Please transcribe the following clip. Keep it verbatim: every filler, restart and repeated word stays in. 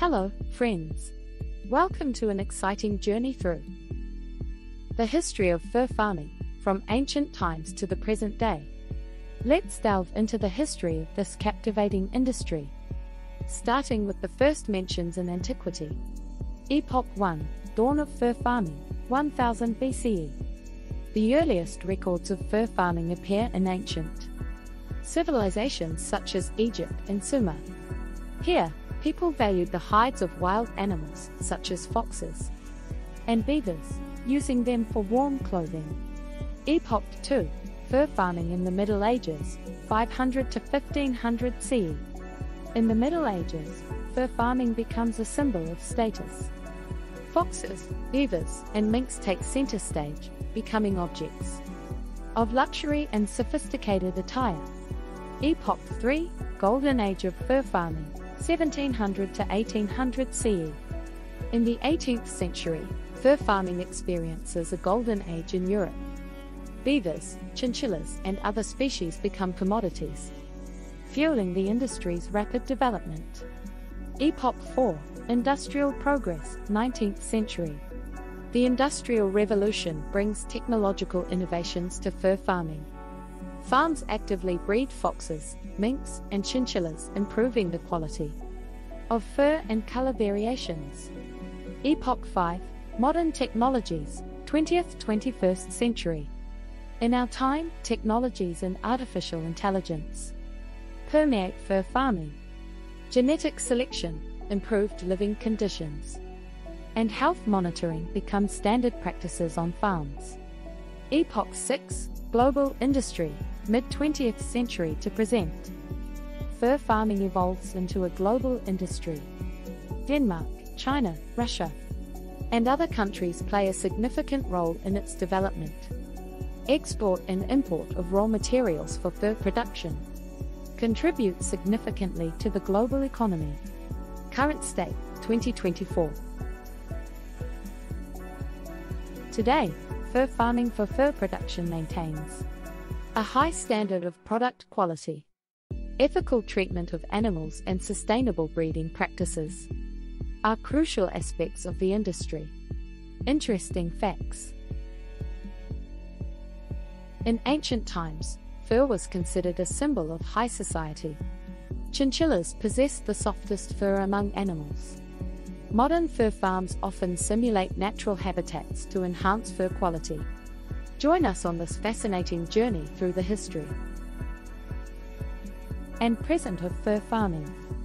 Hello, friends. Welcome to an exciting journey through the history of fur farming, from ancient times to the present day. Let's delve into the history of this captivating industry, starting with the first mentions in antiquity. Epoch one, Dawn of Fur Farming, one thousand B C E. The earliest records of fur farming appear in ancient civilizations such as Egypt and Sumer. Here, people valued the hides of wild animals, such as foxes and beavers, using them for warm clothing. Epoch two, Fur Farming in the Middle Ages, five hundred to fifteen hundred C E. In the Middle Ages, fur farming becomes a symbol of status. Foxes, beavers, and minks take center stage, becoming objects of luxury and sophisticated attire. Epoch three, Golden Age of Fur Farming, seventeen hundred to eighteen hundred C E. In the eighteenth century, fur farming experiences a golden age in Europe. Beavers, chinchillas, and other species become commodities, fueling the industry's rapid development. Epoch four, Industrial Progress, nineteenth century. The Industrial Revolution brings technological innovations to fur farming. Farms actively breed foxes, minks, and chinchillas, improving the quality of fur and color variations. Epoch five, Modern Technologies, twentieth to twenty-first century. In our time, technologies and artificial intelligence permeate fur farming. Genetic selection, improved living conditions, and health monitoring become standard practices on farms. Epoch six, Global Industry, mid twentieth century to present. Fur farming evolves into a global industry. Denmark, China, Russia, and other countries play a significant role in its development. Export and import of raw materials for fur production contribute significantly to the global economy. Current state, twenty twenty-four. Today, fur farming for fur production maintains a high standard of product quality, ethical treatment of animals, and sustainable breeding practices are crucial aspects of the industry. Interesting facts. In ancient times, fur was considered a symbol of high society. Chinchillas possessed the softest fur among animals. Modern fur farms often simulate natural habitats to enhance fur quality. Join us on this fascinating journey through the history and present of fur farming.